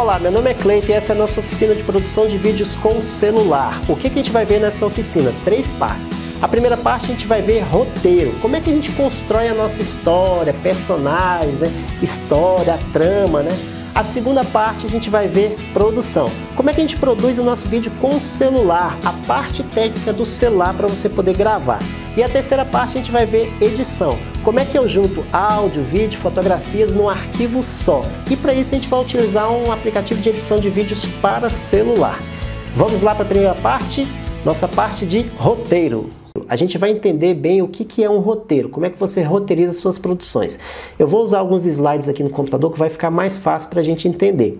Olá, meu nome é Cleiton e essa é a nossa oficina de produção de vídeos com celular. O que a gente vai ver nessa oficina? Três partes. A primeira parte a gente vai ver roteiro, como é que a gente constrói a nossa história, personagens, né? História, trama, né? A segunda parte a gente vai ver produção. Como é que a gente produz o nosso vídeo com o celular, a parte técnica do celular para você poder gravar. E a terceira parte a gente vai ver edição. Como é que eu junto áudio, vídeo, fotografias num arquivo só. E para isso a gente vai utilizar um aplicativo de edição de vídeos para celular. Vamos lá para a primeira parte, nossa parte de roteiro. A gente vai entender bem o que é um roteiro, como é que você roteiriza suas produções. Eu vou usar alguns slides aqui no computador que vai ficar mais fácil para a gente entender.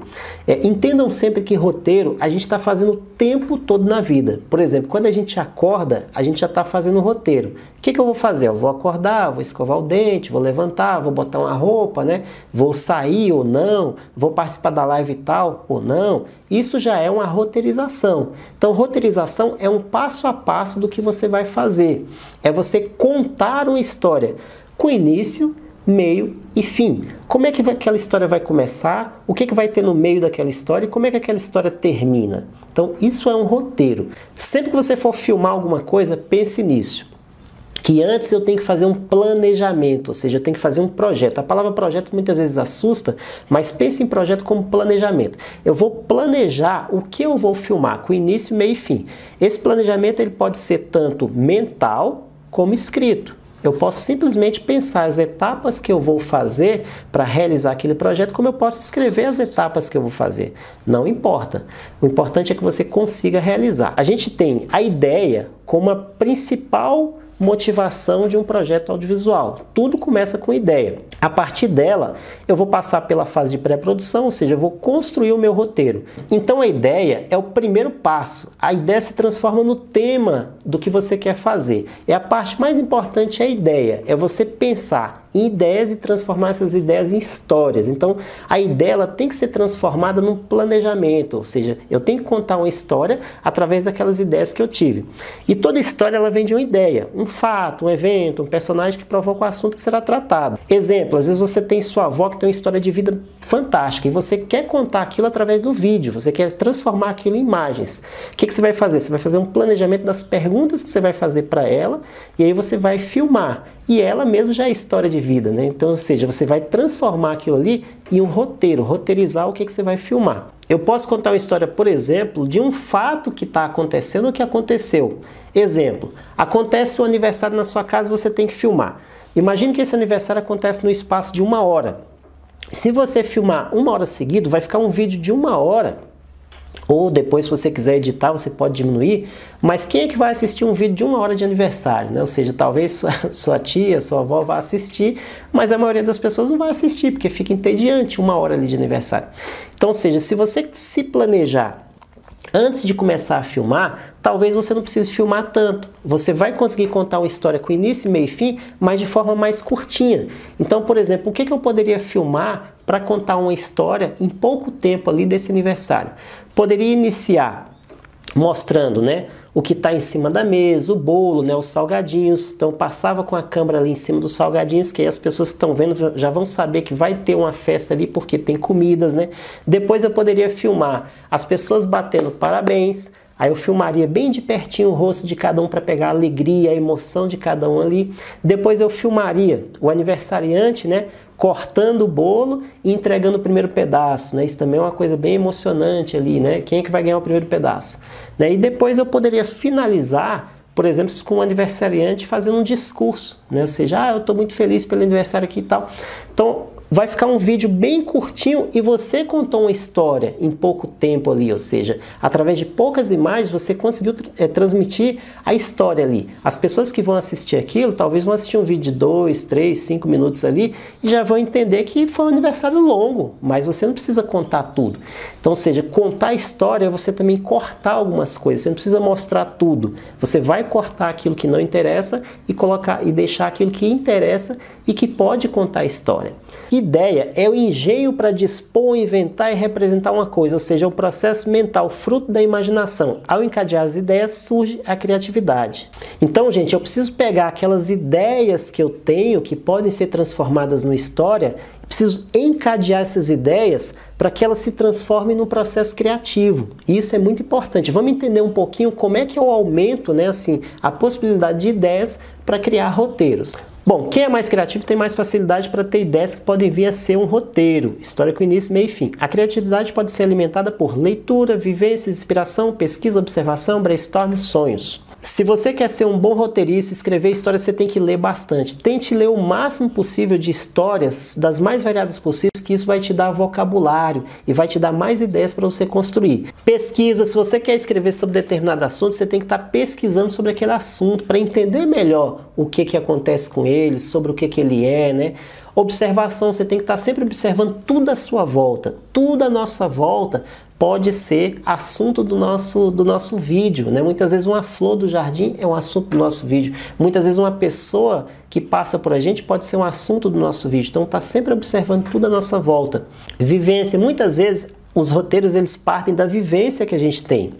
Entendam sempre que roteiro a gente está fazendo o tempo todo na vida. Por exemplo, quando a gente acorda, a gente já está fazendo um roteiro. O que eu vou fazer? Eu vou acordar, vou escovar o dente, vou levantar, vou botar uma roupa, né? Vou sair ou não, vou participar da live e tal ou não. Isso já é uma roteirização. Então, roteirização é um passo a passo do que você vai fazer. É você contar uma história com início, meio e fim. Como é que aquela história vai começar? O que vai ter no meio daquela história? E como é que aquela história termina? Então, isso é um roteiro. Sempre que você for filmar alguma coisa, pense nisso. Que antes eu tenho que fazer um planejamento, ou seja, eu tenho que fazer um projeto. A palavra projeto muitas vezes assusta, mas pense em projeto como planejamento. Eu vou planejar o que eu vou filmar, com início, meio e fim. Esse planejamento ele pode ser tanto mental como escrito. Eu posso simplesmente pensar as etapas que eu vou fazer para realizar aquele projeto, como eu posso escrever as etapas que eu vou fazer. Não importa. O importante é que você consiga realizar. A gente tem a ideia como a principal motivação de um projeto audiovisual. Tudo começa com ideia. A partir dela, eu vou passar pela fase de pré-produção, ou seja, eu vou construir o meu roteiro. Então a ideia é o primeiro passo. A ideia se transforma no tema do que você quer fazer. É a parte mais importante, é a ideia. É você pensar em ideias e transformar essas ideias em histórias. Então, a ideia ela tem que ser transformada num planejamento, ou seja, eu tenho que contar uma história através daquelas ideias que eu tive. E toda história ela vem de uma ideia, um fato, um evento, um personagem que provoca o assunto que será tratado. Exemplo, às vezes você tem sua avó que tem uma história de vida fantástica e você quer contar aquilo através do vídeo, você quer transformar aquilo em imagens. O que você vai fazer? Você vai fazer um planejamento das perguntas que você vai fazer para ela e aí você vai filmar. E ela mesmo já é história de vida, né? Então, ou seja, você vai transformar aquilo ali em um roteiro, roteirizar o que você vai filmar. Eu posso contar uma história, por exemplo, de um fato que está acontecendo ou que aconteceu. Exemplo, acontece um aniversário na sua casa e você tem que filmar. Imagine que esse aniversário acontece no espaço de 1 hora. Se você filmar 1 hora seguido, vai ficar um vídeo de 1 hora. Ou depois, se você quiser editar, você pode diminuir. Mas quem é que vai assistir um vídeo de 1 hora de aniversário, né? Ou seja, talvez sua tia, sua avó vá assistir, mas a maioria das pessoas não vai assistir, porque fica entediante 1 hora ali de aniversário. Então, ou seja, se você se planejar antes de começar a filmar, talvez você não precise filmar tanto. Você vai conseguir contar uma história com início, meio e fim, mas de forma mais curtinha. Então, por exemplo, o que eu poderia filmar para contar uma história em pouco tempo ali desse aniversário? Poderia iniciar mostrando, né, o que está em cima da mesa, o bolo, né, os salgadinhos. Então passava com a câmera ali em cima dos salgadinhos, que aí as pessoas que estão vendo já vão saber que vai ter uma festa ali porque tem comidas, né? Depois eu poderia filmar as pessoas batendo parabéns. Aí eu filmaria bem de pertinho o rosto de cada um para pegar a alegria, a emoção de cada um ali. Depois eu filmaria o aniversariante, né, cortando o bolo e entregando o primeiro pedaço, né? Isso também é uma coisa bem emocionante ali, né? Quem é que vai ganhar o primeiro pedaço? Né? E depois eu poderia finalizar, por exemplo, com o aniversariante fazendo um discurso, né? Ou seja, eu estou muito feliz pelo aniversário aqui e tal. Então, vai ficar um vídeo bem curtinho e você contou uma história em pouco tempo ali, ou seja, através de poucas imagens você conseguiu transmitir a história ali. As pessoas que vão assistir aquilo, talvez vão assistir um vídeo de 2, 3, 5 minutos ali e já vão entender que foi um aniversário longo, mas você não precisa contar tudo. Então, ou seja, contar a história é você também cortar algumas coisas, você não precisa mostrar tudo. Você vai cortar aquilo que não interessa e colocar e deixar aquilo que interessa e que pode contar história. Ideia é o engenho para dispor, inventar e representar uma coisa, ou seja, o processo mental fruto da imaginação. Ao encadear as ideias surge a criatividade. Então, gente, eu preciso pegar aquelas ideias que eu tenho, que podem ser transformadas numa história, preciso encadear essas ideias para que elas se transformem num processo criativo. E isso é muito importante. Vamos entender um pouquinho como é que eu aumento, né, assim, a possibilidade de ideias para criar roteiros. Bom, quem é mais criativo tem mais facilidade para ter ideias que podem vir a ser um roteiro, história com início, meio e fim. A criatividade pode ser alimentada por leitura, vivência, inspiração, pesquisa, observação, brainstorm, sonhos. Se você quer ser um bom roteirista, escrever histórias, você tem que ler bastante. Tente ler o máximo possível de histórias, das mais variadas possíveis, que isso vai te dar vocabulário e vai te dar mais ideias para você construir. Pesquisa, se você quer escrever sobre determinado assunto, você tem que estar pesquisando sobre aquele assunto para entender melhor o que acontece com ele, sobre o que ele é, né? Observação, você tem que estar sempre observando tudo à sua volta, tudo à nossa volta. Pode ser assunto do nosso vídeo, né? Muitas vezes uma flor do jardim é um assunto do nosso vídeo. Muitas vezes uma pessoa que passa por a gente pode ser um assunto do nosso vídeo. Então tá sempre observando tudo à nossa volta. Vivência. Muitas vezes os roteiros eles partem da vivência que a gente tem.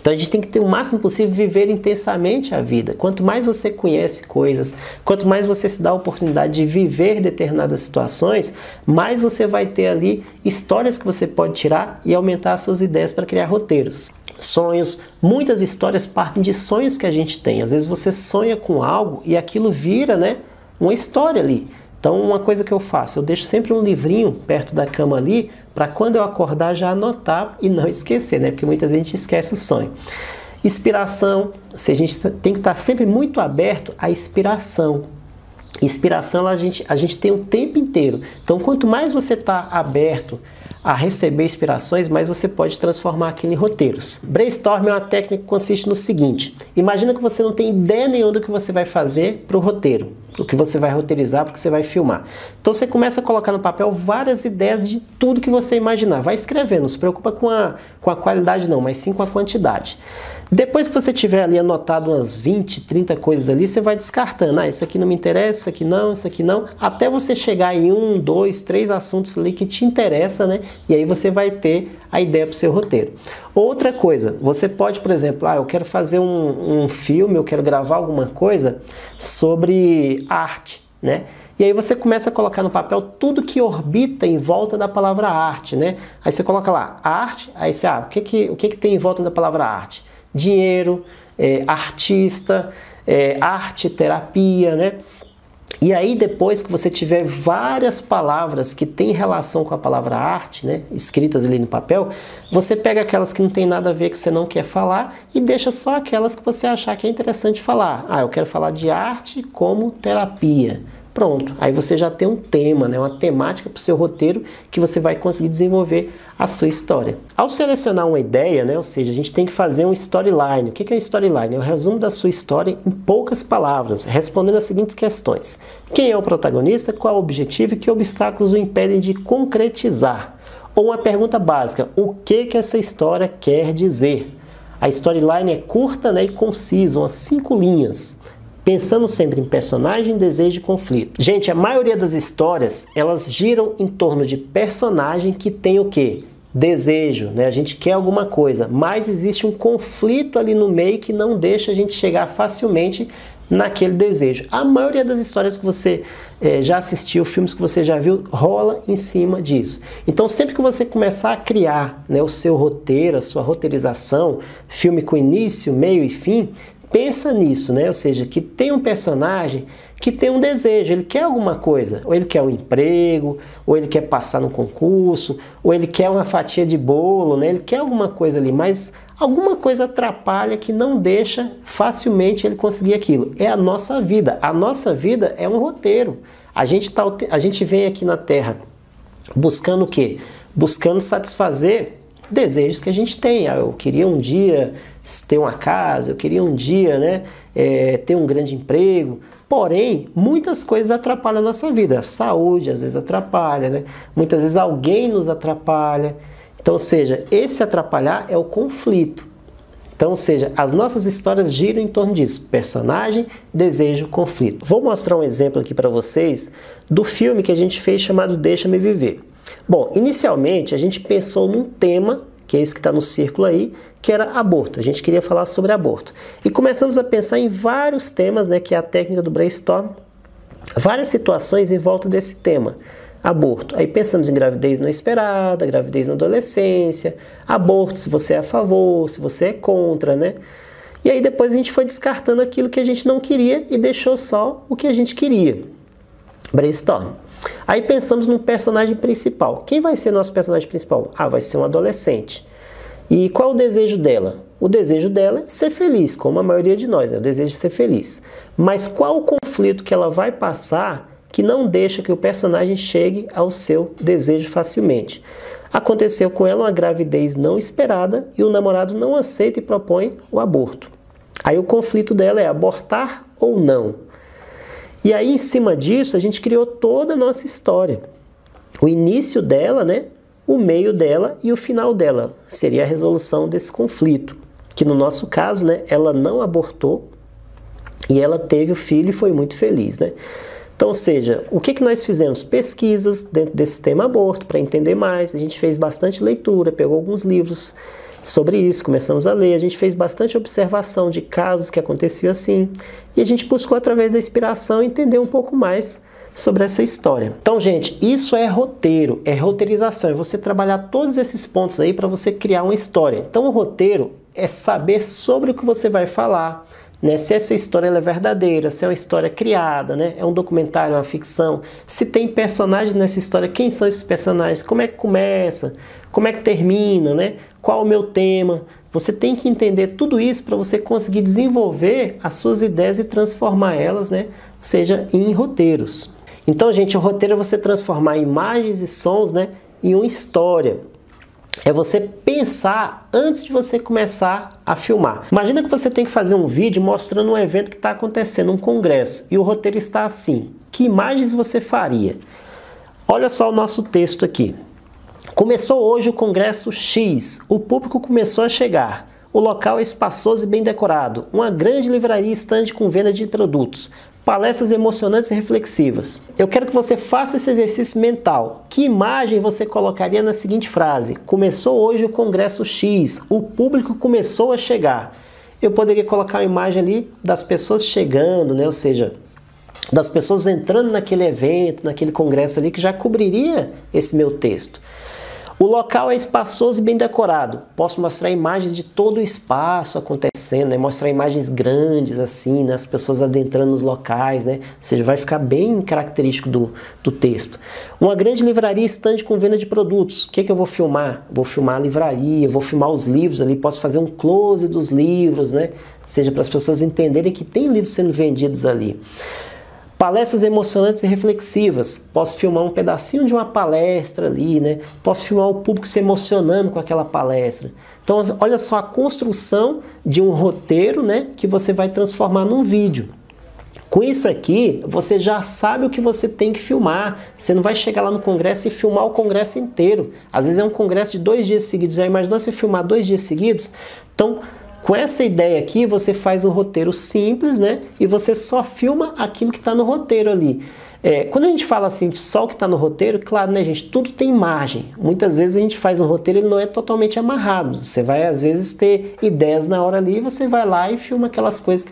Então a gente tem que ter o máximo possível viver intensamente a vida. Quanto mais você conhece coisas, quanto mais você se dá a oportunidade de viver determinadas situações, mais você vai ter ali histórias que você pode tirar e aumentar as suas ideias para criar roteiros. Sonhos. Muitas histórias partem de sonhos que a gente tem. Às vezes você sonha com algo e aquilo vira, né, uma história ali. Então uma coisa que eu faço, eu deixo sempre um livrinho perto da cama ali, para quando eu acordar já anotar e não esquecer, né? Porque muita gente esquece o sonho. Inspiração, a gente tem que estar sempre muito aberto à inspiração. Inspiração a gente tem o tempo inteiro. Então quanto mais você está aberto a receber inspirações, mais você pode transformar aquilo em roteiros. Brainstorm é uma técnica que consiste no seguinte. Imagina que você não tem ideia nenhuma do que você vai fazer para o roteiro. O que você vai roteirizar, porque você vai filmar. Então você começa a colocar no papel várias ideias de tudo que você imaginar. Vai escrevendo, não se preocupa com a qualidade não, mas sim com a quantidade. Depois que você tiver ali anotado umas 20, 30 coisas ali, você vai descartando. Ah, isso aqui não me interessa, isso aqui não, até você chegar em 1, 2, 3 assuntos ali que te interessam, né? E aí você vai ter a ideia para o seu roteiro. Outra coisa, você pode, por exemplo, eu quero fazer um filme, eu quero gravar alguma coisa sobre arte, né? E aí você começa a colocar no papel tudo que orbita em volta da palavra arte, né? Aí você coloca lá, arte, aí você, o que tem em volta da palavra arte? Dinheiro, artista, arte, terapia, né? E aí depois que você tiver várias palavras que têm relação com a palavra arte, né, escritas ali no papel, você pega aquelas que não tem nada a ver, que você não quer falar, e deixa só aquelas que você achar que é interessante falar. Ah, eu quero falar de arte como terapia. Pronto, aí você já tem um tema, né? Uma temática para o seu roteiro que você vai conseguir desenvolver a sua história. Ao selecionar uma ideia, né? Ou seja, a gente tem que fazer um storyline. O que é um storyline? É o resumo da sua história em poucas palavras, respondendo as seguintes questões. Quem é o protagonista? Qual é o objetivo e que obstáculos o impedem de concretizar? Ou uma pergunta básica, o que essa história quer dizer? A storyline é curta, né, e concisa, umas 5 linhas. Pensando sempre em personagem, desejo e conflito. Gente, a maioria das histórias, elas giram em torno de personagem que tem o quê? Desejo, né? A gente quer alguma coisa, mas existe um conflito ali no meio que não deixa a gente chegar facilmente naquele desejo. A maioria das histórias que você já assistiu, filmes que você já viu, rola em cima disso. Então sempre que você começar a criar, né, o seu roteiro, a sua roteirização, filme com início, meio e fim, pensa nisso, né? Ou seja, que tem um personagem que tem um desejo, ele quer alguma coisa, ou ele quer um emprego, ou ele quer passar no concurso, ou ele quer uma fatia de bolo, né? Ele quer alguma coisa ali, mas alguma coisa atrapalha que não deixa facilmente ele conseguir aquilo. É a nossa vida é um roteiro. A gente vem aqui na Terra buscando o quê? Buscando satisfazer desejos que a gente tem. Eu queria um dia ter uma casa, eu queria um dia, né, ter um grande emprego. Porém, muitas coisas atrapalham a nossa vida. A saúde às vezes atrapalha, né? Muitas vezes alguém nos atrapalha. Então, ou seja, esse atrapalhar é o conflito. Então, ou seja, as nossas histórias giram em torno disso: personagem, desejo, conflito. Vou mostrar um exemplo aqui para vocês do filme que a gente fez chamado Deixa-me Viver. Bom, inicialmente a gente pensou num tema, que é esse que está no círculo aí, que era aborto. A gente queria falar sobre aborto. E começamos a pensar em vários temas, né, que é a técnica do brainstorm, várias situações em volta desse tema. Aborto. Aí pensamos em gravidez não esperada, gravidez na adolescência, aborto, se você é a favor, se você é contra, né? E aí depois a gente foi descartando aquilo que a gente não queria e deixou só o que a gente queria. Brainstorm. Aí pensamos num personagem principal. Quem vai ser nosso personagem principal? Ah, vai ser um adolescente. E qual é o desejo dela? O desejo dela é ser feliz, como a maioria de nós, né? O desejo de ser feliz. Mas qual o conflito que ela vai passar que não deixa que o personagem chegue ao seu desejo facilmente? Aconteceu com ela uma gravidez não esperada e o namorado não aceita e propõe o aborto. Aí o conflito dela é abortar ou não. E aí, em cima disso, a gente criou toda a nossa história. O início dela, né? O meio dela e o final dela. Seria a resolução desse conflito. Que no nosso caso, né? Ela não abortou e ela teve o filho e foi muito feliz, né? Então, ou seja, o que nós fizemos? Pesquisas dentro desse tema aborto, para entender mais. A gente fez bastante leitura, pegou alguns livros sobre isso, começamos a ler. A gente fez bastante observação de casos que aconteciam assim. E a gente buscou, através da inspiração, entender um pouco mais sobre essa história. Então, gente, isso é roteiro, é roteirização. É você trabalhar todos esses pontos aí para você criar uma história. Então, o roteiro é saber sobre o que você vai falar, né? Se essa história ela é verdadeira, se é uma história criada, né? É um documentário, uma ficção, se tem personagens nessa história, quem são esses personagens, como é que começa, como é que termina, né? Qual o meu tema. Você tem que entender tudo isso para você conseguir desenvolver as suas ideias e transformar elas, né? Seja em roteiros. Então, gente, o roteiro é você transformar imagens e sons, né, em uma história. É você pensar antes de você começar a filmar. Imagina que você tem que fazer um vídeo mostrando um evento que está acontecendo, um congresso, e o roteiro está assim. Que imagens você faria? Olha só o nosso texto aqui. Começou hoje o congresso X. O público começou a chegar. O local é espaçoso e bem decorado. Uma grande livraria estande com venda de produtos. Palestras emocionantes e reflexivas. Eu quero que você faça esse exercício mental. Que imagem você colocaria na seguinte frase? Começou hoje o congresso X. O público começou a chegar. Eu poderia colocar a imagem ali das pessoas chegando, né? Ou seja, das pessoas entrando naquele evento, naquele congresso ali, que já cobriria esse meu texto. O local é espaçoso e bem decorado. Posso mostrar imagens de todo o espaço acontecendo, né? Mostrar imagens grandes, assim, né? As pessoas adentrando nos locais, né? Ou seja, vai ficar bem característico do texto. Uma grande livraria estande com venda de produtos. O que eu vou filmar? Vou filmar a livraria, vou filmar os livros ali, posso fazer um close dos livros, né? Ou seja, para as pessoas entenderem que tem livros sendo vendidos ali. Palestras emocionantes e reflexivas. Posso filmar um pedacinho de uma palestra ali, né? Posso filmar o público se emocionando com aquela palestra. Então, olha só a construção de um roteiro, né? Que você vai transformar num vídeo. Com isso aqui, você já sabe o que você tem que filmar. Você não vai chegar lá no congresso e filmar o congresso inteiro. Às vezes é um congresso de 2 dias seguidos. Já imaginou você filmar 2 dias seguidos? Então, com essa ideia aqui, você faz um roteiro simples, né? E você só filma aquilo que está no roteiro ali. Quando a gente fala assim, só o que está no roteiro, claro, né, gente? Tudo tem margem. Muitas vezes a gente faz um roteiro e ele não é totalmente amarrado. Você vai, às vezes, ter ideias na hora ali e você vai lá e filma aquelas coisas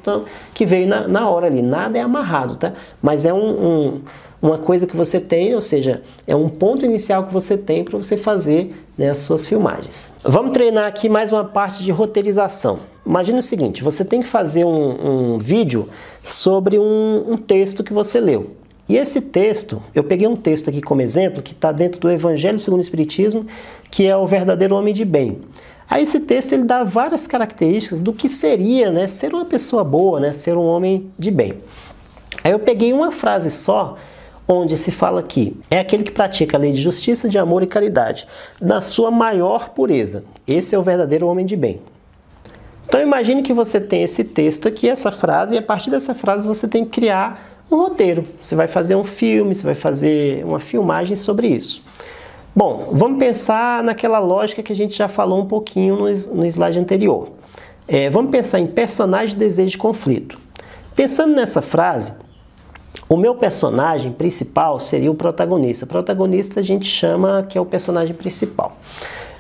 que veio na hora ali. Nada é amarrado, tá? Mas é uma coisa que você tem, ou seja, é um ponto inicial que você tem para você fazer, né, as suas filmagens. Vamos treinar aqui mais uma parte de roteirização. Imagina o seguinte, você tem que fazer um vídeo sobre um texto que você leu. E esse texto, eu peguei um texto aqui como exemplo, que está dentro do Evangelho segundo o Espiritismo, que é o verdadeiro homem de bem. Aí esse texto ele dá várias características do que seria, né, ser uma pessoa boa, né, ser um homem de bem. Aí eu peguei uma frase só, onde se fala que é aquele que pratica a lei de justiça, de amor e caridade, na sua maior pureza. Esse é o verdadeiro homem de bem. Então imagine que você tem esse texto aqui, essa frase, e a partir dessa frase você tem que criar um roteiro. Você vai fazer um filme, você vai fazer uma filmagem sobre isso. Bom, vamos pensar naquela lógica que a gente já falou um pouquinho no slide anterior. Vamos pensar em personagem, desejo e conflito. Pensando nessa frase, o meu personagem principal seria o protagonista. Protagonista a gente chama que é o personagem principal.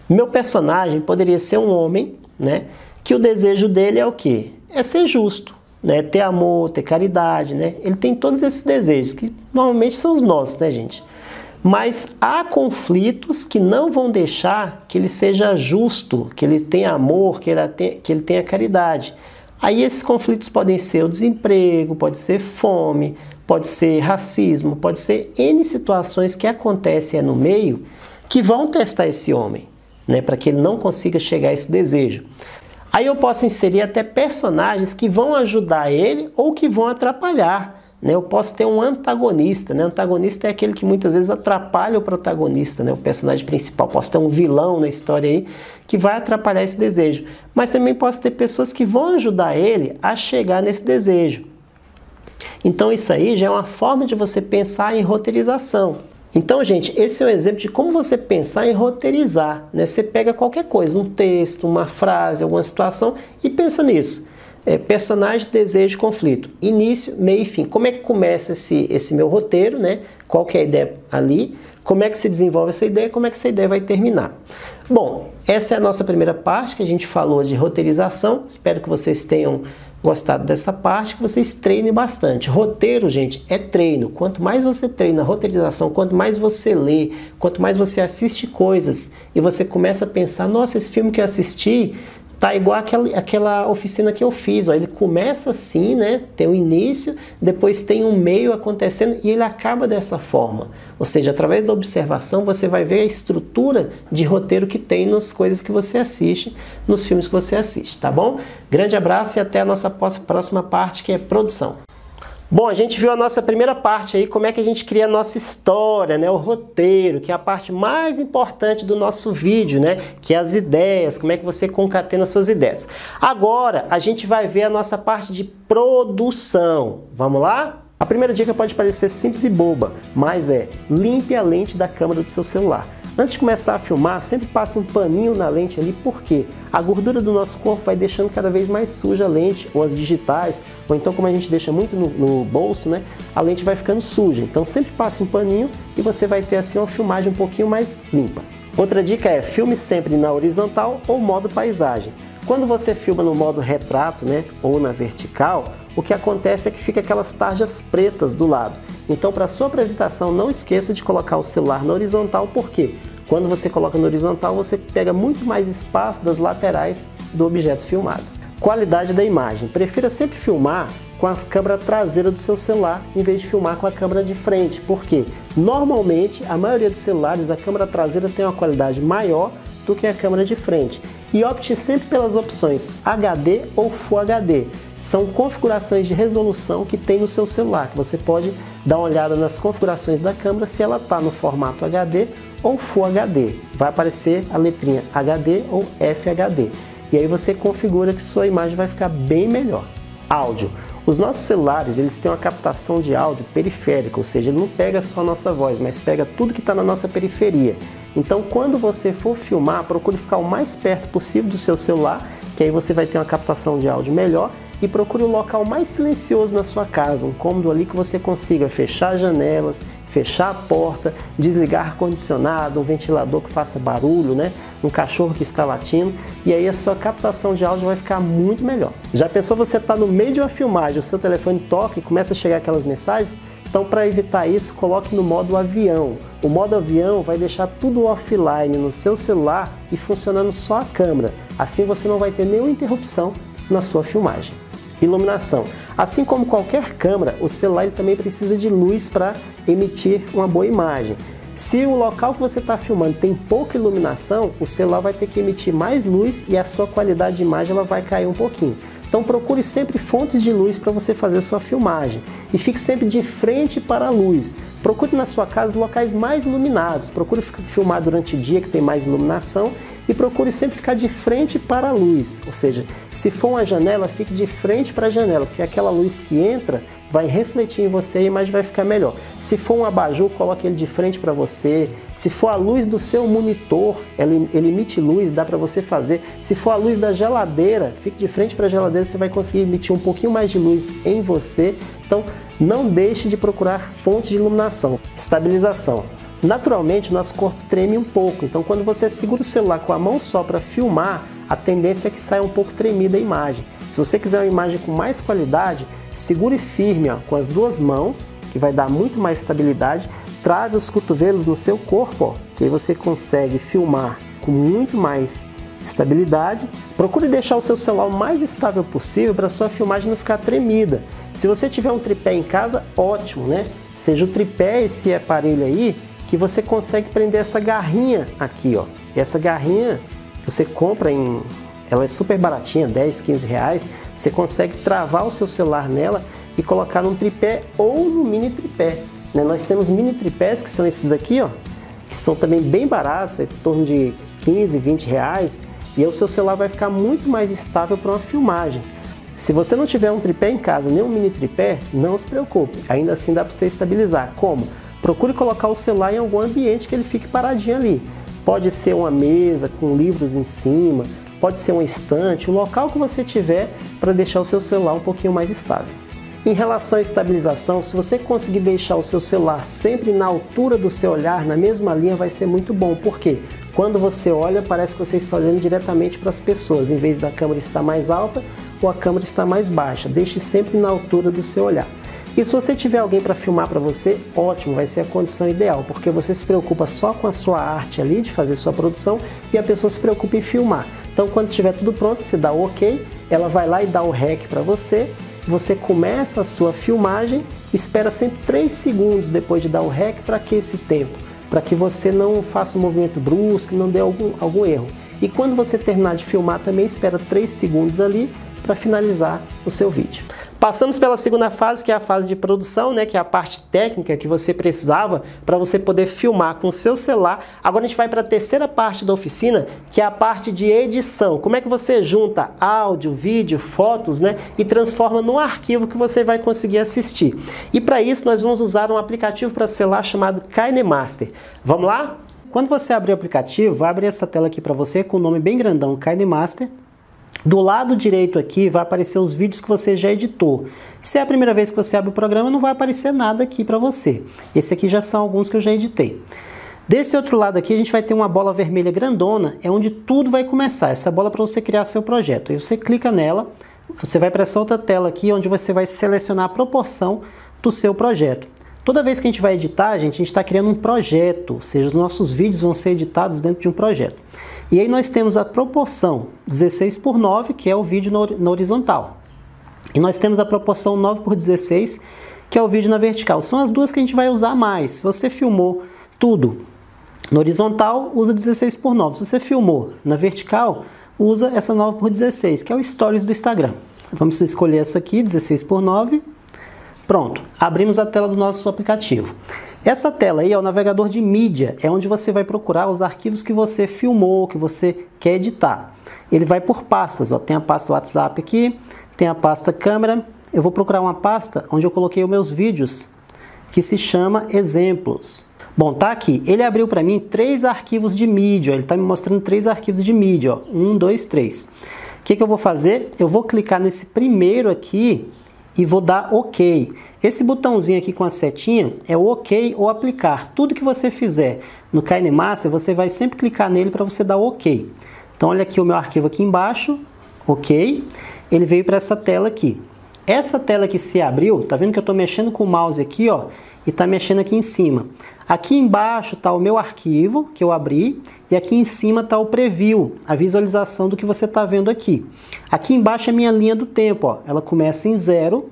Meu personagem poderia ser um homem, né? Que o desejo dele é o quê? É ser justo, né? Ter amor, ter caridade, né? Ele tem todos esses desejos, que normalmente são os nossos, né, gente? Mas há conflitos que não vão deixar que ele seja justo, que ele tenha amor, que ele tenha caridade. Aí esses conflitos podem ser o desemprego, pode ser fome, pode ser racismo, pode ser N situações que acontecem no meio que vão testar esse homem, né, para que ele não consiga chegar a esse desejo. Aí eu posso inserir até personagens que vão ajudar ele ou que vão atrapalhar. Eu posso ter um antagonista, né? Antagonista é aquele que muitas vezes atrapalha o protagonista, né? O personagem principal. Posso ter um vilão na história aí que vai atrapalhar esse desejo. Mas também posso ter pessoas que vão ajudar ele a chegar nesse desejo. Então isso aí já é uma forma de você pensar em roteirização. Então, gente, esse é um exemplo de como você pensar em roteirizar, né? Você pega qualquer coisa, um texto, uma frase, alguma situação e pensa nisso. Personagem, desejo, conflito. Início, meio e fim. Como é que começa esse meu roteiro, né? Qual que é a ideia ali? Como é que se desenvolve essa ideia? Como é que essa ideia vai terminar? Bom, essa é a nossa primeira parte que a gente falou de roteirização. Espero que vocês tenham gostado dessa parte, que vocês treinem bastante. Roteiro, gente, é treino. Quanto mais você treina a roteirização, quanto mais você lê, quanto mais você assiste coisas e você começa a pensar, nossa, esse filme que eu assisti tá igual aquela oficina que eu fiz, ó. Ele começa assim, né? Tem um início, depois tem um meio acontecendo e ele acaba dessa forma. Ou seja, através da observação você vai ver a estrutura de roteiro que tem nas coisas que você assiste, nos filmes que você assiste, tá bom? Grande abraço e até a nossa próxima parte, que é produção. Bom, a gente viu a nossa primeira parte aí, como é que a gente cria a nossa história, né? O roteiro, que é a parte mais importante do nosso vídeo, né? Que é as ideias, como é que você concatena suas ideias. Agora, a gente vai ver a nossa parte de produção. Vamos lá? A primeira dica pode parecer simples e boba, mas é: limpe a lente da câmera do seu celular. Antes de começar a filmar, sempre passa um paninho na lente ali, porque a gordura do nosso corpo vai deixando cada vez mais suja a lente, ou as digitais, ou então como a gente deixa muito no bolso, né, a lente vai ficando suja. Então sempre passa um paninho e você vai ter assim uma filmagem um pouquinho mais limpa. Outra dica é: filme sempre na horizontal ou modo paisagem. Quando você filma no modo retrato, né, ou na vertical, o que acontece é que fica aquelas tarjas pretas do lado. Então, para sua apresentação, não esqueça de colocar o celular na horizontal, porque quando você coloca no horizontal, você pega muito mais espaço das laterais do objeto filmado. Qualidade da imagem. Prefira sempre filmar com a câmera traseira do seu celular, em vez de filmar com a câmera de frente, porque normalmente, a maioria dos celulares, a câmera traseira tem uma qualidade maior do que a câmera de frente. E opte sempre pelas opções HD ou Full HD. São configurações de resolução que tem no seu celular, que você pode dar uma olhada nas configurações da câmera se ela está no formato HD ou Full HD. Vai aparecer a letrinha HD ou FHD. E aí você configura que sua imagem vai ficar bem melhor. Áudio. Os nossos celulares, eles têm uma captação de áudio periférica, ou seja, ele não pega só a nossa voz, mas pega tudo que está na nossa periferia. Então, quando você for filmar, procure ficar o mais perto possível do seu celular, que aí você vai ter uma captação de áudio melhor. E procure um local mais silencioso na sua casa, um cômodo ali que você consiga fechar janelas, fechar a porta, desligar ar-condicionado, um ventilador que faça barulho, né? Um cachorro que está latindo, e aí a sua captação de áudio vai ficar muito melhor. Já pensou, você está no meio de uma filmagem, o seu telefone toca e começa a chegar aquelas mensagens? Então, para evitar isso, coloque no modo avião. O modo avião vai deixar tudo offline no seu celular e funcionando só a câmera. Assim você não vai ter nenhuma interrupção na sua filmagem. Iluminação. Assim como qualquer câmera, o celular também precisa de luz para emitir uma boa imagem. Se o local que você está filmando tem pouca iluminação, o celular vai ter que emitir mais luz e a sua qualidade de imagem ela vai cair um pouquinho. Então procure sempre fontes de luz para você fazer sua filmagem. E fique sempre de frente para a luz. Procure na sua casa locais mais iluminados. Procure filmar durante o dia, que tem mais iluminação. E procure sempre ficar de frente para a luz. Ou seja, se for uma janela, fique de frente para a janela, porque aquela luz que entra vai refletir em você e a imagem vai ficar melhor. Se for um abajur, coloque ele de frente para você. Se for a luz do seu monitor, ele emite luz, dá para você fazer. Se for a luz da geladeira, fique de frente para a geladeira, você vai conseguir emitir um pouquinho mais de luz em você. Então, não deixe de procurar fontes de iluminação. Estabilização. Naturalmente, o nosso corpo treme um pouco. Então, quando você segura o celular com a mão só para filmar, a tendência é que saia um pouco tremida a imagem. Se você quiser uma imagem com mais qualidade, segure firme, ó, com as duas mãos, que vai dar muito mais estabilidade. Trave os cotovelos no seu corpo, ó, que aí você consegue filmar com muito mais estabilidade. Procure deixar o seu celular o mais estável possível para sua filmagem não ficar tremida. Se você tiver um tripé em casa, ótimo, né? Seja o tripé esse aparelho aí, que você consegue prender essa garrinha aqui, ó. E essa garrinha você compra em... Ela é super baratinha, 10, 15 reais. Você consegue travar o seu celular nela e colocar num tripé ou no mini tripé, né? Nós temos mini tripés que são esses aqui, ó, que são também bem baratos, em torno de 15, 20 reais. E aí o seu celular vai ficar muito mais estável para uma filmagem. Se você não tiver um tripé em casa, nem um mini tripé, não se preocupe. Ainda assim dá para você estabilizar. Como? Procure colocar o celular em algum ambiente que ele fique paradinho ali. Pode ser uma mesa com livros em cima, pode ser um estante, o local que você tiver para deixar o seu celular um pouquinho mais estável. Em relação à estabilização, se você conseguir deixar o seu celular sempre na altura do seu olhar, na mesma linha, vai ser muito bom. Por quê? Quando você olha, parece que você está olhando diretamente para as pessoas, em vez da câmera estar mais alta ou a câmera estar mais baixa. Deixe sempre na altura do seu olhar. E se você tiver alguém para filmar para você, ótimo, vai ser a condição ideal, porque você se preocupa só com a sua arte ali, de fazer sua produção, e a pessoa se preocupa em filmar. Então, quando tiver tudo pronto, você dá o OK, ela vai lá e dá o REC para você, você começa a sua filmagem, espera sempre 3 segundos depois de dar o REC. Para que esse tempo? Para que você não faça um movimento brusco, não dê algum erro. E quando você terminar de filmar, também espera 3 segundos ali para finalizar o seu vídeo. Passamos pela segunda fase, que é a fase de produção, né? Que é a parte técnica que você precisava para você poder filmar com o seu celular. Agora a gente vai para a terceira parte da oficina, que é a parte de edição. Como é que você junta áudio, vídeo, fotos, né? E transforma num arquivo que você vai conseguir assistir. E para isso nós vamos usar um aplicativo para celular chamado KineMaster. Vamos lá? Quando você abrir o aplicativo, vai abrir essa tela aqui para você com o nome bem grandão, KineMaster. Do lado direito aqui vai aparecer os vídeos que você já editou. Se é a primeira vez que você abre o programa, não vai aparecer nada aqui para você. Esse aqui já são alguns que eu já editei. Desse outro lado aqui a gente vai ter uma bola vermelha grandona, é onde tudo vai começar. Essa bola é para você criar seu projeto. Aí você clica nela, você vai para essa outra tela aqui, onde você vai selecionar a proporção do seu projeto. Toda vez que a gente vai editar, a gente está criando um projeto, ou seja, os nossos vídeos vão ser editados dentro de um projeto. E aí nós temos a proporção 16:9, que é o vídeo na horizontal. E nós temos a proporção 9:16, que é o vídeo na vertical. São as duas que a gente vai usar mais. Se você filmou tudo na horizontal, usa 16:9. Se você filmou na vertical, usa essa 9:16, que é o Stories do Instagram. Vamos escolher essa aqui, 16:9. Pronto, abrimos a tela do nosso aplicativo. Essa tela aí é o navegador de mídia, é onde você vai procurar os arquivos que você filmou, que você quer editar. Ele vai por pastas, ó. Tem a pasta WhatsApp aqui, tem a pasta câmera. Eu vou procurar uma pasta onde eu coloquei os meus vídeos, que se chama Exemplos. Bom, tá aqui. Ele abriu para mim 3 arquivos de mídia, ó. Ele está me mostrando 3 arquivos de mídia, ó. 1, 2, 3. O que eu vou fazer? Eu vou clicar nesse primeiro aqui e vou dar OK. Esse botãozinho aqui com a setinha é o OK ou aplicar. Tudo que você fizer no KineMaster, você vai sempre clicar nele para você dar OK. Então olha aqui o meu arquivo aqui embaixo, OK. Ele veio para essa tela aqui. Essa tela que se abriu, tá vendo que eu estou mexendo com o mouse aqui, ó, e tá mexendo aqui em cima. Aqui embaixo tá o meu arquivo que eu abri e aqui em cima tá o preview, a visualização do que você tá vendo aqui. Aqui embaixo é a minha linha do tempo, ó. Ela começa em 0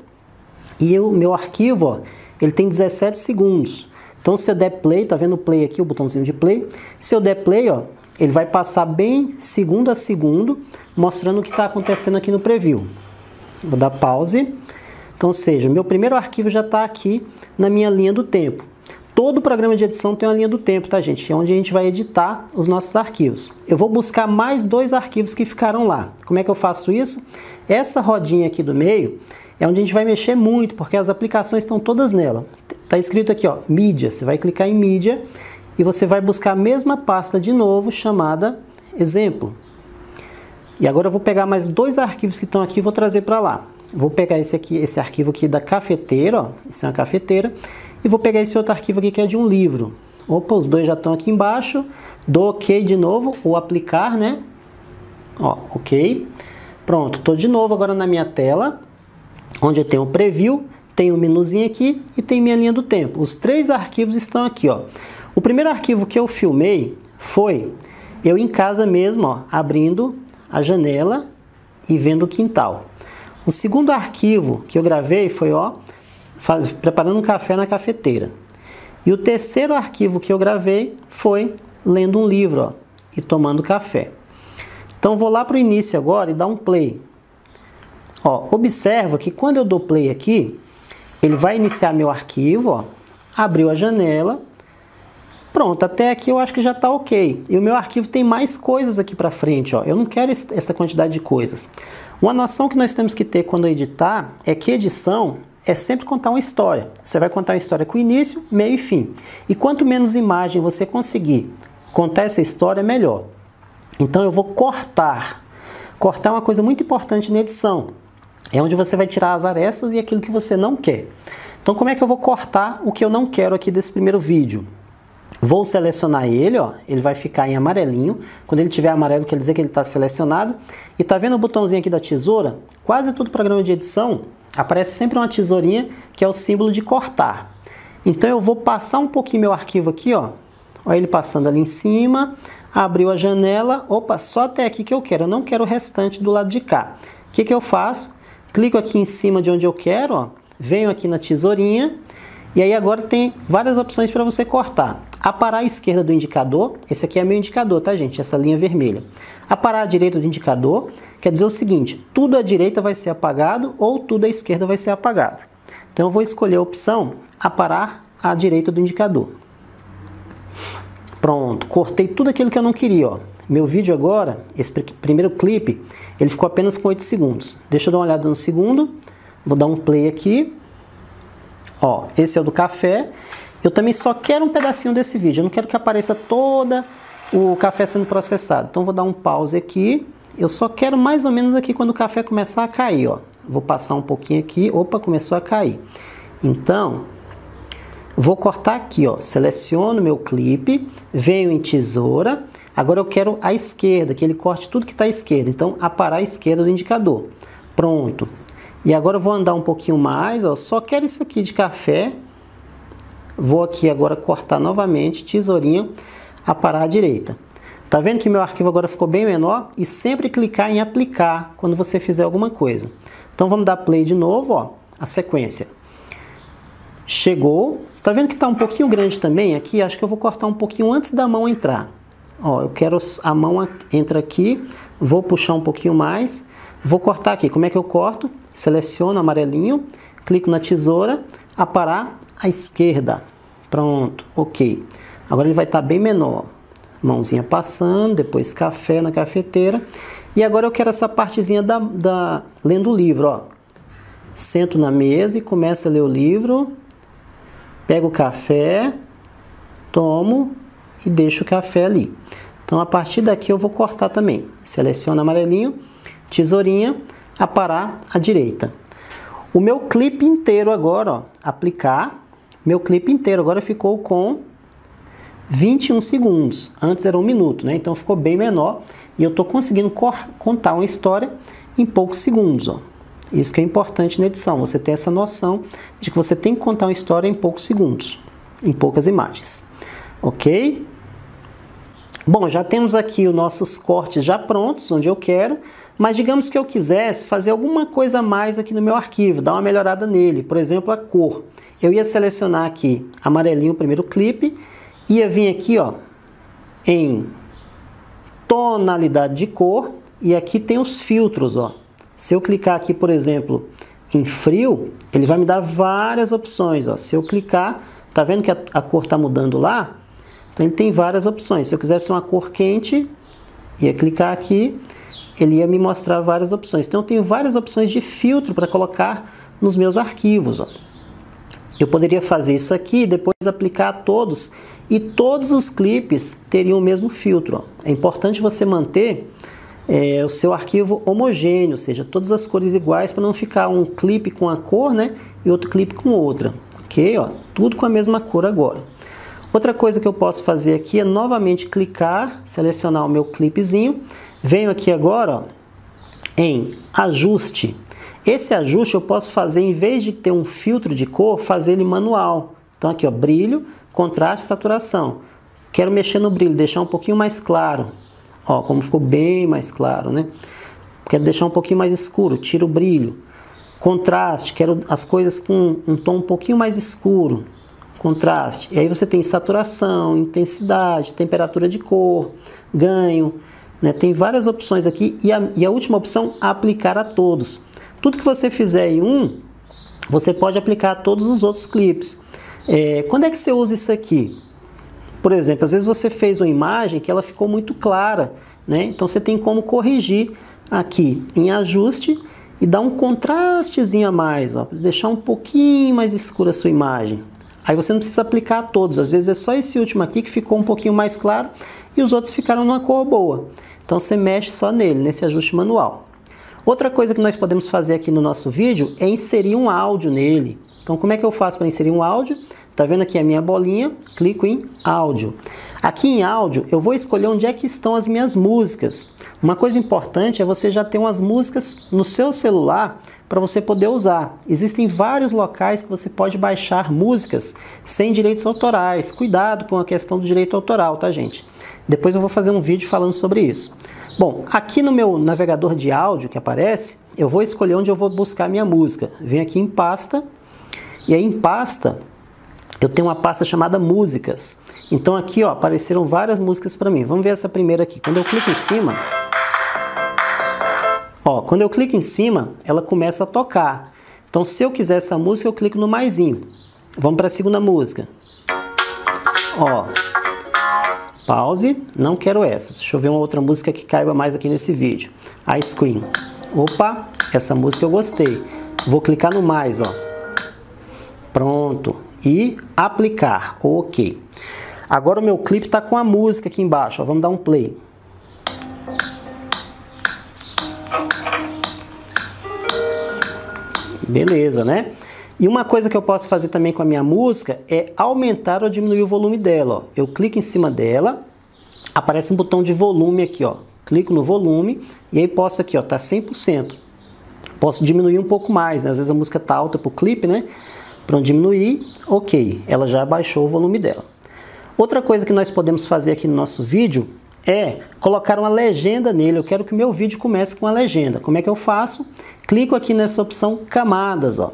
e o meu arquivo, ó, ele tem 17 segundos. Então se eu der play, tá vendo o play aqui, o botãozinho de play? Se eu der play, ó, ele vai passar bem segundo a segundo, mostrando o que tá acontecendo aqui no preview. Vou dar pause. Então, ou seja, meu primeiro arquivo já está aqui na minha linha do tempo. Todo programa de edição tem uma linha do tempo, tá, gente? É onde a gente vai editar os nossos arquivos. Eu vou buscar mais dois arquivos que ficaram lá. Como é que eu faço isso? Essa rodinha aqui do meio é onde a gente vai mexer muito, porque as aplicações estão todas nela. Tá escrito aqui, ó, mídia. Você vai clicar em mídia e você vai buscar a mesma pasta de novo, chamada exemplo. E agora eu vou pegar mais dois arquivos que estão aqui e vou trazer para lá. Vou pegar esse aqui, esse arquivo aqui da cafeteira, ó. Isso é uma cafeteira. E vou pegar esse outro arquivo aqui que é de um livro. Opa, os dois já estão aqui embaixo. Dou OK de novo, ou aplicar, né? Ó, OK. Pronto, estou de novo agora na minha tela, onde eu tenho o preview, tenho o menuzinho aqui e tem minha linha do tempo. Os três arquivos estão aqui, ó. O primeiro arquivo que eu filmei foi eu em casa mesmo, ó, abrindo a janela e vendo o quintal. O segundo arquivo que eu gravei foi, ó, preparando um café na cafeteira. E o terceiro arquivo que eu gravei foi lendo um livro, ó, e tomando café. Então vou lá para o início agora e dar um play. Ó, observa que quando eu dou play aqui, ele vai iniciar meu arquivo, ó, abriu a janela. Pronto, até aqui eu acho que já está ok. E o meu arquivo tem mais coisas aqui para frente, ó. Eu não quero essa quantidade de coisas. Uma noção que nós temos que ter quando editar é que edição é sempre contar uma história. Você vai contar uma história com início, meio e fim. E quanto menos imagem você conseguir contar essa história, melhor. Então eu vou cortar. Cortar é uma coisa muito importante na edição. É onde você vai tirar as arestas e aquilo que você não quer. Então como é que eu vou cortar o que eu não quero aqui desse primeiro vídeo? Vou selecionar ele, ó. Ele vai ficar em amarelinho. Quando ele tiver amarelo, quer dizer que ele está selecionado. E tá vendo o botãozinho aqui da tesoura? Quase todo programa de edição aparece sempre uma tesourinha, que é o símbolo de cortar. Então eu vou passar um pouquinho meu arquivo aqui, ó. Olha ele passando ali em cima. Abriu a janela. Opa, só até aqui que eu quero. Eu não quero o restante do lado de cá. O que que eu faço? Clico aqui em cima de onde eu quero, ó. Venho aqui na tesourinha. E aí agora tem várias opções para você cortar. A parar à esquerda do indicador, esse aqui é meu indicador, tá, gente? Essa linha vermelha. A parar à direita do indicador quer dizer o seguinte, tudo à direita vai ser apagado ou tudo à esquerda vai ser apagado. Então eu vou escolher a opção a parar à direita do indicador. Pronto, cortei tudo aquilo que eu não queria, ó. Meu vídeo agora, esse primeiro clipe, ele ficou apenas com 8 segundos. Deixa eu dar uma olhada no segundo, vou dar um play aqui. Ó, esse é o do café. Eu também só quero um pedacinho desse vídeo, eu não quero que apareça todo o café sendo processado. Então vou dar um pause aqui, eu só quero mais ou menos aqui quando o café começar a cair, ó. Vou passar um pouquinho aqui, opa, começou a cair. Então, vou cortar aqui, ó, seleciono meu clipe, venho em tesoura, agora eu quero a esquerda, que ele corte tudo que está à esquerda, então aparar à esquerda do indicador. Pronto. E agora eu vou andar um pouquinho mais, ó, só quero isso aqui de café. Vou aqui agora cortar novamente, tesourinho, aparar à direita. Tá vendo que meu arquivo agora ficou bem menor? E sempre clicar em aplicar quando você fizer alguma coisa. Então vamos dar play de novo, ó, a sequência. Chegou. Tá vendo que tá um pouquinho grande também aqui? Acho que eu vou cortar um pouquinho antes da mão entrar. Ó, eu quero a mão entra aqui, vou puxar um pouquinho mais, vou cortar aqui. Como é que eu corto? Seleciono amarelinho, clico na tesoura, aparar à esquerda. Pronto, ok. Agora ele vai estar bem menor. Mãozinha passando, depois café na cafeteira. E agora eu quero essa partezinha da lendo o livro, ó. Sento na mesa e começo a ler o livro. Pego o café, tomo e deixo o café ali. Então a partir daqui eu vou cortar também. Seleciono amarelinho, tesourinha, aparar à direita. O meu clipe inteiro agora, ó, aplicar. Meu clipe inteiro agora ficou com 21 segundos. Antes era 1 minuto, né? Então ficou bem menor. E eu tô conseguindo contar uma história em poucos segundos, ó. Isso que é importante na edição. Você tem essa noção de que você tem que contar uma história em poucos segundos, em poucas imagens. Ok? Bom, já temos aqui os nossos cortes já prontos, onde eu quero. Mas digamos que eu quisesse fazer alguma coisa a mais aqui no meu arquivo, dar uma melhorada nele, por exemplo, a cor. Eu ia selecionar aqui, amarelinho, o primeiro clipe, ia vir aqui, ó, em tonalidade de cor, e aqui tem os filtros, ó. Se eu clicar aqui, por exemplo, em frio, ele vai me dar várias opções, ó. Se eu clicar, Tá vendo que a cor está mudando lá? Então ele tem várias opções. Se eu quisesse uma cor quente, ia clicar aqui, ele ia me mostrar várias opções. Então eu tenho várias opções de filtro para colocar nos meus arquivos. Ó. Eu poderia fazer isso aqui e depois aplicar a todos, e todos os clipes teriam o mesmo filtro. Ó. É importante você manter o seu arquivo homogêneo, ou seja, todas as cores iguais, para não ficar um clipe com a cor, né, e outro clipe com outra. Ok? Ó, tudo com a mesma cor agora. Outra coisa que eu posso fazer aqui é novamente clicar, selecionar o meu clipezinho. Venho aqui agora, ó, em ajuste. Esse ajuste eu posso fazer, em vez de ter um filtro de cor, fazer ele manual. Então aqui, ó, brilho, contraste, saturação. Quero mexer no brilho, deixar um pouquinho mais claro. Ó, como ficou bem mais claro, né? Quero deixar um pouquinho mais escuro, tiro o brilho. Contraste, quero as coisas com um tom um pouquinho mais escuro. Contraste. E aí você tem saturação, intensidade, temperatura de cor, ganho, né? Tem várias opções aqui. E a última opção, aplicar a todos. Tudo que você fizer em um, você pode aplicar a todos os outros clipes. Quando é que você usa isso aqui? Por exemplo, às vezes você fez uma imagem que ela ficou muito clara, né? Então você tem como corrigir aqui em ajuste e dar um contrastezinho a mais, ó, para deixar um pouquinho mais escura a sua imagem. Aí você não precisa aplicar a todos, às vezes é só esse último aqui que ficou um pouquinho mais claro e os outros ficaram numa cor boa. Então você mexe só nele, nesse ajuste manual. Outra coisa que nós podemos fazer aqui no nosso vídeo é inserir um áudio nele. Então como é que eu faço para inserir um áudio? Tá vendo aqui a minha bolinha? Clico em áudio. Aqui em áudio eu vou escolher onde é que estão as minhas músicas. Uma coisa importante é você já ter umas músicas no seu celular para você poder usar. Existem vários locais que você pode baixar músicas sem direitos autorais. Cuidado com a questão do direito autoral, tá, gente? Depois eu vou fazer um vídeo falando sobre isso. Bom, aqui no meu navegador de áudio que aparece, eu vou escolher onde eu vou buscar minha música. Venho aqui em pasta, e aí em pasta eu tenho uma pasta chamada músicas. Então aqui, ó, apareceram várias músicas para mim. Vamos ver essa primeira aqui. Quando eu clico em cima, ó, quando eu clico em cima, ela começa a tocar. Então, se eu quiser essa música, eu clico no maisinho. Vamos para a segunda música. Ó, pause. Não quero essa. Deixa eu ver uma outra música que caiba mais aqui nesse vídeo. Ice Cream. Opa, essa música eu gostei. Vou clicar no mais, ó. Pronto. E aplicar. Ok. Agora o meu clipe está com a música aqui embaixo. Ó, vamos dar um play. Beleza, né? E uma coisa que eu posso fazer também com a minha música é aumentar ou diminuir o volume dela. Ó. Eu clico em cima dela, aparece um botão de volume aqui, ó. Clico no volume e aí posso aqui, ó, tá 100%. Posso diminuir um pouco mais, né? Às vezes a música tá alta pro clipe, né? Para diminuir, ok, ela já baixou o volume dela. Outra coisa que nós podemos fazer aqui no nosso vídeo é colocar uma legenda nele. Eu quero que o meu vídeo comece com uma legenda. Como é que eu faço? Clico aqui nessa opção camadas, ó.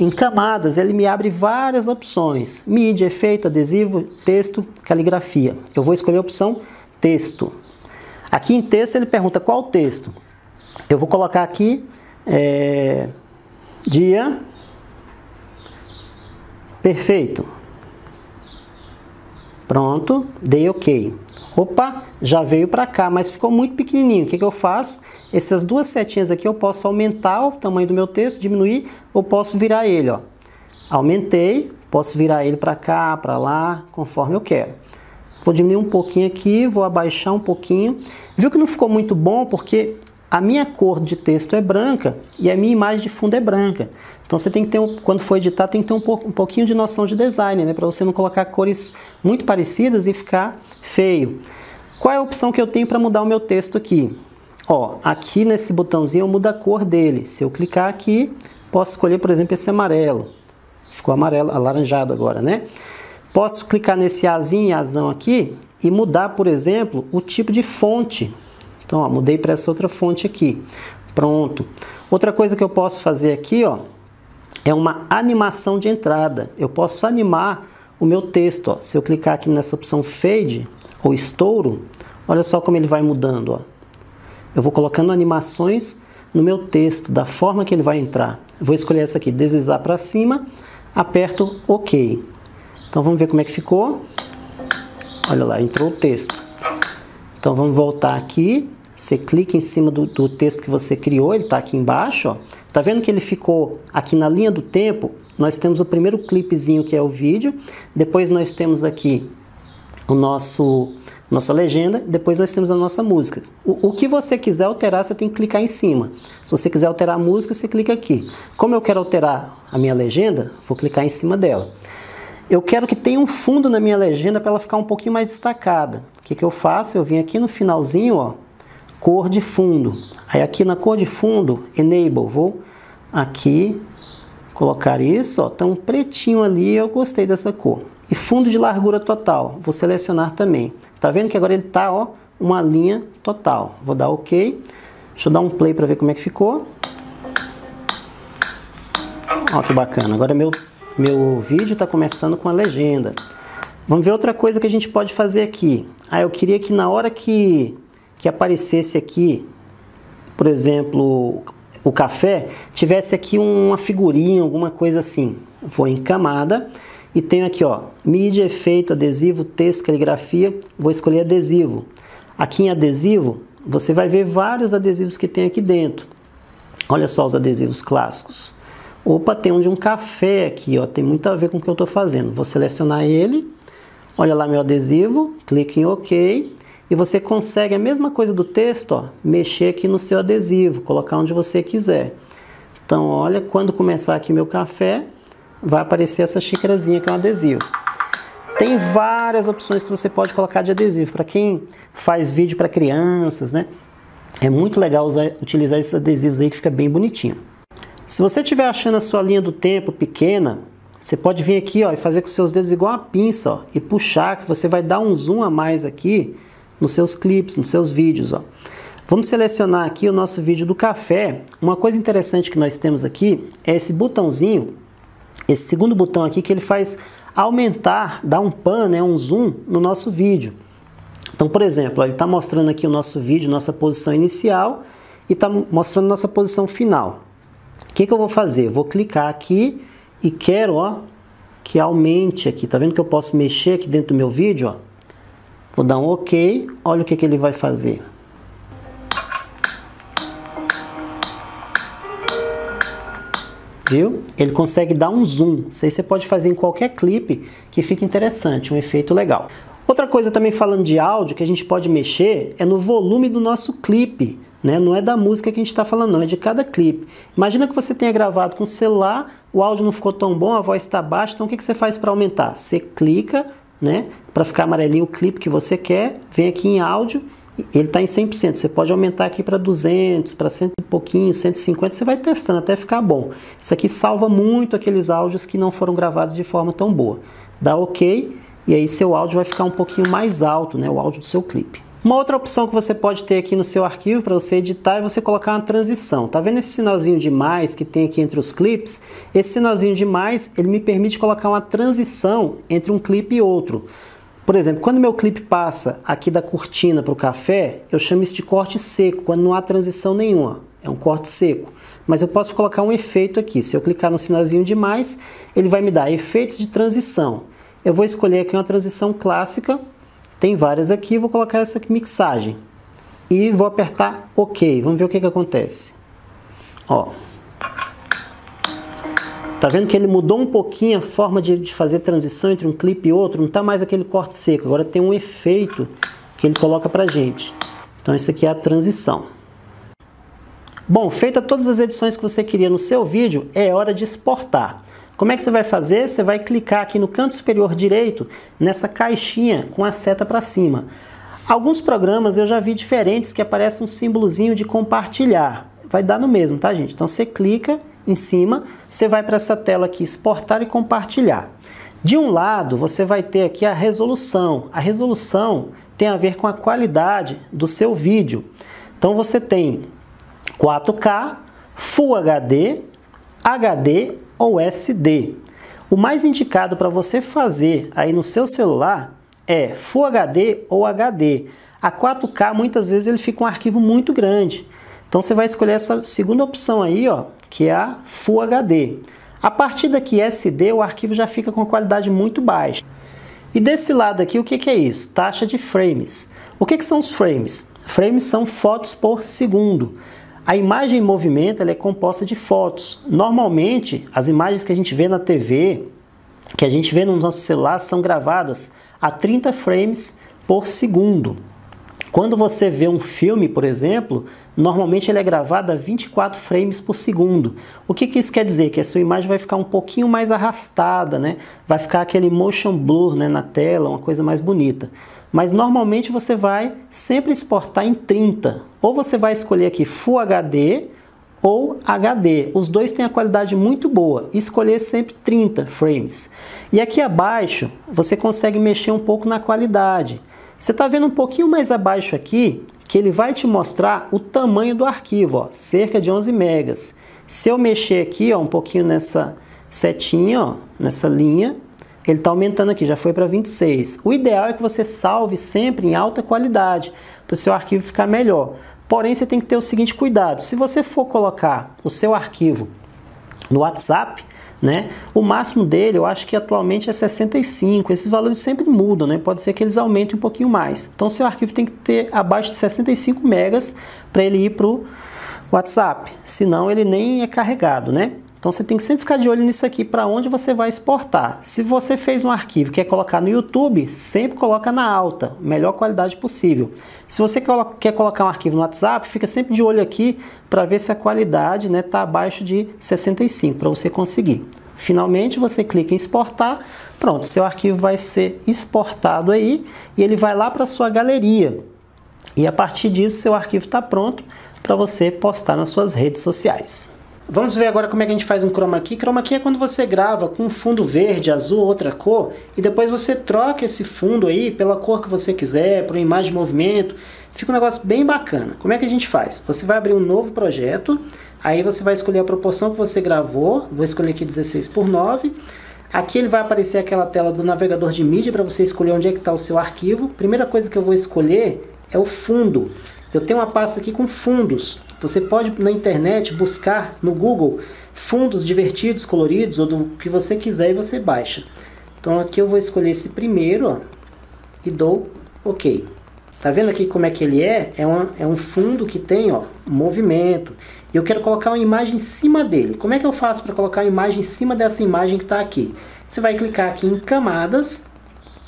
Em camadas ele me abre várias opções: mídia, efeito, adesivo, texto, caligrafia. Eu vou escolher a opção texto. Aqui em texto ele pergunta qual texto. Eu vou colocar aqui dia perfeito. Pronto, dei ok. Opa, já veio para cá, mas ficou muito pequenininho. O que eu faço? Essas duas setinhas aqui eu posso aumentar o tamanho do meu texto, diminuir, ou posso virar ele, ó. Aumentei, posso virar ele para cá, para lá, conforme eu quero. Vou diminuir um pouquinho aqui, vou abaixar um pouquinho. Viu que não ficou muito bom porque a minha cor de texto é branca e a minha imagem de fundo é branca. Então você tem que ter, quando for editar, tem que ter um pouquinho de noção de design, né? Para você não colocar cores muito parecidas e ficar feio. Qual é a opção que eu tenho para mudar o meu texto aqui? Ó, aqui nesse botãozinho eu mudo a cor dele. Se eu clicar aqui, posso escolher, por exemplo, esse amarelo. Ficou amarelo, alaranjado agora, né? Posso clicar nesse azinho, azão aqui e mudar, por exemplo, o tipo de fonte. Então, ó, mudei para essa outra fonte aqui. Pronto. Outra coisa que eu posso fazer aqui, ó, é uma animação de entrada. Eu posso animar o meu texto, ó. Se eu clicar aqui nessa opção Fade ou Estouro, olha só como ele vai mudando, ó. Eu vou colocando animações no meu texto, da forma que ele vai entrar. Eu vou escolher essa aqui, deslizar para cima, aperto OK. Então vamos ver como é que ficou. Olha lá, entrou o texto. Então vamos voltar aqui. Você clica em cima do texto que você criou, ele está aqui embaixo, ó. Tá vendo que ele ficou aqui na linha do tempo? Nós temos o primeiro clipezinho, que é o vídeo, depois nós temos aqui o nossa legenda, depois nós temos a nossa música. O que você quiser alterar, você tem que clicar em cima. Se você quiser alterar a música, você clica aqui. Como eu quero alterar a minha legenda, vou clicar em cima dela. Eu quero que tenha um fundo na minha legenda para ela ficar um pouquinho mais destacada. O que eu faço? Eu vim aqui no finalzinho, ó, cor de fundo. Aí aqui na cor de fundo, enable, vou aqui colocar isso, ó, tá um pretinho ali, eu gostei dessa cor. E fundo de largura total, vou selecionar também. Tá vendo que agora ele tá, ó, uma linha total. Vou dar OK. Deixa eu dar um play para ver como é que ficou. Ó, que bacana. Agora meu vídeo tá começando com a legenda. Vamos ver outra coisa que a gente pode fazer aqui. Ah, eu queria que na hora que aparecesse aqui, por exemplo, o café, tivesse aqui uma figurinha, alguma coisa assim. Vou em camada e tenho aqui, ó, mídia, efeito, adesivo, texto, caligrafia. Vou escolher adesivo. Aqui em adesivo, você vai ver vários adesivos que tem aqui dentro. Olha só os adesivos clássicos. Opa, tem um de um café aqui, ó, tem muito a ver com o que eu estou fazendo. Vou selecionar ele, olha lá meu adesivo, clico em OK. E você consegue a mesma coisa do texto, ó, mexer aqui no seu adesivo, colocar onde você quiser. Então, olha, quando começar aqui meu café, vai aparecer essa xícarazinha que é um adesivo. Tem várias opções que você pode colocar de adesivo. Para quem faz vídeo para crianças, né? É muito legal utilizar esses adesivos aí que fica bem bonitinho. Se você estiver achando a sua linha do tempo pequena, você pode vir aqui, ó, e fazer com seus dedos igual a pinça, ó, e puxar, que você vai dar um zoom a mais aqui nos seus clipes, nos seus vídeos, ó. Vamos selecionar aqui o nosso vídeo do café. Uma coisa interessante que nós temos aqui é esse botãozinho, esse segundo botão aqui, que ele faz aumentar, dar um pan, né, um zoom no nosso vídeo. Então, por exemplo, ó, ele está mostrando aqui o nosso vídeo, nossa posição inicial, e está mostrando nossa posição final. O que eu vou fazer? Eu vou clicar aqui e quero, ó, que aumente aqui. Tá vendo que eu posso mexer aqui dentro do meu vídeo, ó? Vou dar um OK, olha o que ele vai fazer. Viu? Ele consegue dar um zoom. Isso aí você pode fazer em qualquer clipe que fique interessante, um efeito legal. Outra coisa também falando de áudio que a gente pode mexer é no volume do nosso clipe, né? Não é da música que a gente está falando, não, é de cada clipe. Imagina que você tenha gravado com o celular, o áudio não ficou tão bom, a voz está baixa, então o que você faz para aumentar? Você clica, né? Para ficar amarelinho o clipe que você quer, vem aqui em áudio, ele está em 100%. Você pode aumentar aqui para 200, para 100 e pouquinho, 150, você vai testando até ficar bom. Isso aqui salva muito aqueles áudios que não foram gravados de forma tão boa. Dá OK e aí seu áudio vai ficar um pouquinho mais alto, né? O áudio do seu clipe. Uma outra opção que você pode ter aqui no seu arquivo para você editar é você colocar uma transição. Tá vendo esse sinalzinho de mais que tem aqui entre os clipes? Esse sinalzinho de mais, ele me permite colocar uma transição entre um clipe e outro. Por exemplo, quando meu clipe passa aqui da cortina para o café, eu chamo isso de corte seco, quando não há transição nenhuma. É um corte seco. Mas eu posso colocar um efeito aqui. Se eu clicar no sinalzinho de mais, ele vai me dar efeitos de transição. Eu vou escolher aqui uma transição clássica. Tem várias aqui, vou colocar essa aqui, mixagem. E vou apertar OK. Vamos ver o que acontece. Ó. Tá vendo que ele mudou um pouquinho a forma de fazer transição entre um clipe e outro? Não tá mais aquele corte seco. Agora tem um efeito que ele coloca pra gente. Então isso aqui é a transição. Bom, feita todas as edições que você queria no seu vídeo, é hora de exportar. Como é que você vai fazer? Você vai clicar aqui no canto superior direito, nessa caixinha com a seta para cima. Alguns programas eu já vi diferentes que aparece um símbolozinho de compartilhar. Vai dar no mesmo, tá, gente? Então você clica em cima, você vai para essa tela aqui, exportar e compartilhar. De um lado, você vai ter aqui a resolução. A resolução tem a ver com a qualidade do seu vídeo. Então você tem 4K, Full HD, HD ou SD. O mais indicado para você fazer aí no seu celular é Full HD ou HD. A 4K muitas vezes ele fica um arquivo muito grande. Então você vai escolher essa segunda opção aí, ó, que é a Full HD. A partida que SD, o arquivo já fica com qualidade muito baixa. E desse lado aqui, o que é isso? Taxa de frames. O que são os frames? Frames são fotos por segundo. A imagem em movimento ela é composta de fotos. Normalmente, as imagens que a gente vê na TV, que a gente vê no nosso celular, são gravadas a 30 frames por segundo. Quando você vê um filme, por exemplo, normalmente ele é gravado a 24 frames por segundo. O que isso quer dizer? Que a sua imagem vai ficar um pouquinho mais arrastada, né? Vai ficar aquele motion blur, né, na tela, uma coisa mais bonita. Mas normalmente você vai sempre exportar em 30. Ou você vai escolher aqui Full HD ou HD. Os dois têm a qualidade muito boa. Escolher sempre 30 frames. E aqui abaixo você consegue mexer um pouco na qualidade. Você está vendo um pouquinho mais abaixo aqui, que ele vai te mostrar o tamanho do arquivo, ó, cerca de 11 megas. Se eu mexer aqui, ó, um pouquinho nessa setinha, ó, nessa linha, ele está aumentando aqui, já foi para 26. O ideal é que você salve sempre em alta qualidade, para o seu arquivo ficar melhor. Porém, você tem que ter o seguinte cuidado, se você for colocar o seu arquivo no WhatsApp, né? O máximo dele, eu acho que atualmente é 65, esses valores sempre mudam, né? Pode ser que eles aumentem um pouquinho mais. Então, seu arquivo tem que ter abaixo de 65 megas para ele ir para o WhatsApp, senão ele nem é carregado, né? Então, você tem que sempre ficar de olho nisso aqui, para onde você vai exportar. Se você fez um arquivo que quer colocar no YouTube, sempre coloca na alta, melhor qualidade possível. Se você quer colocar um arquivo no WhatsApp, fica sempre de olho aqui para ver se a qualidade, né, tá abaixo de 65, para você conseguir. Finalmente, você clica em exportar, pronto, seu arquivo vai ser exportado aí, e ele vai lá para sua galeria. E a partir disso, seu arquivo está pronto para você postar nas suas redes sociais. Vamos ver agora como é que a gente faz um chroma key. Chroma key é quando você grava com um fundo verde, azul, outra cor, e depois você troca esse fundo aí pela cor que você quiser, por uma imagem de movimento. Fica um negócio bem bacana. Como é que a gente faz? Você vai abrir um novo projeto, aí você vai escolher a proporção que você gravou, vou escolher aqui 16:9. Aqui ele vai aparecer aquela tela do navegador de mídia para você escolher onde é que está o seu arquivo. Primeira coisa que eu vou escolher é o fundo. Eu tenho uma pasta aqui com fundos. Você pode, na internet, buscar no Google fundos divertidos, coloridos, ou do que você quiser, e você baixa. Então aqui eu vou escolher esse primeiro, ó, e dou OK. Tá vendo aqui como é que ele é? É um fundo que tem, ó, movimento. E eu quero colocar uma imagem em cima dele. Como é que eu faço para colocar uma imagem em cima dessa imagem que está aqui? Você vai clicar aqui em camadas.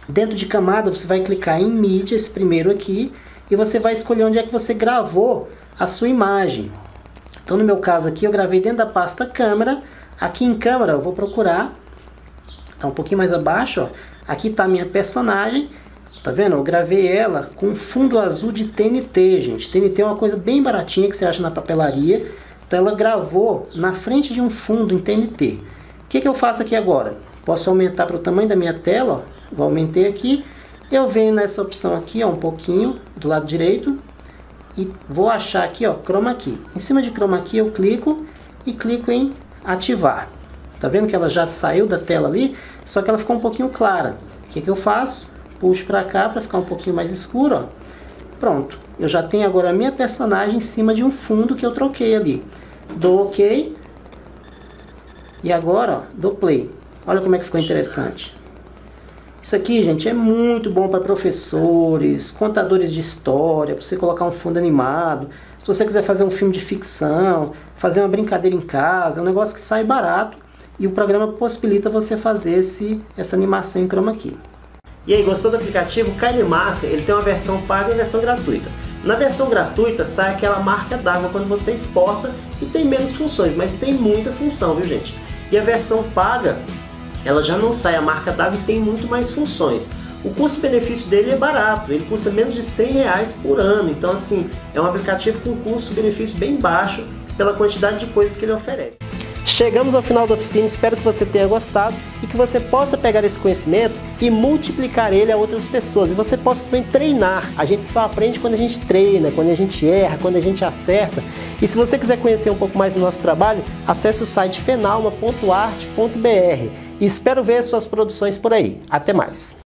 Dentro de camada, você vai clicar em mídia, esse primeiro aqui, e você vai escolher onde é que você gravou a sua imagem. Então, no meu caso aqui, eu gravei dentro da pasta câmera. Aqui em câmera eu vou procurar, tá um pouquinho mais abaixo, ó. Aqui tá a minha personagem, tá vendo? Eu gravei ela com fundo azul de TNT, gente. TNT é uma coisa bem baratinha que você acha na papelaria. Então ela gravou na frente de um fundo em TNT. O que eu faço aqui agora? Posso aumentar para o tamanho da minha tela, ó. Vou aumentar aqui, eu venho nessa opção aqui, ó, um pouquinho do lado direito, e vou achar aqui, ó, Chroma Key. Em cima de Chroma Key eu clico e clico em ativar. Tá vendo que ela já saiu da tela ali, só que ela ficou um pouquinho clara. O que eu faço? Puxo para cá para ficar um pouquinho mais escuro, ó. Pronto, eu já tenho agora a minha personagem em cima de um fundo que eu troquei ali. Dou OK. E agora, ó, dou play. Olha como é que ficou interessante. Isso aqui, gente, é muito bom para professores, contadores de história, para você colocar um fundo animado. Se você quiser fazer um filme de ficção, fazer uma brincadeira em casa, é um negócio que sai barato e o programa possibilita você fazer essa animação em chroma key. E aí, gostou do aplicativo? O KineMaster, ele tem uma versão paga e uma versão gratuita. Na versão gratuita sai aquela marca d'água quando você exporta e tem menos funções, mas tem muita função, viu, gente? E a versão paga, ela já não sai a marca d'água e tem muito mais funções. O custo-benefício dele é barato, ele custa menos de R$100 por ano. Então, assim, é um aplicativo com custo-benefício bem baixo pela quantidade de coisas que ele oferece. Chegamos ao final da oficina, espero que você tenha gostado e que você possa pegar esse conhecimento e multiplicar ele a outras pessoas. E você possa também treinar. A gente só aprende quando a gente treina, quando a gente erra, quando a gente acerta. E se você quiser conhecer um pouco mais do nosso trabalho, acesse o site fenalma.art.br. E espero ver suas produções por aí. Até mais!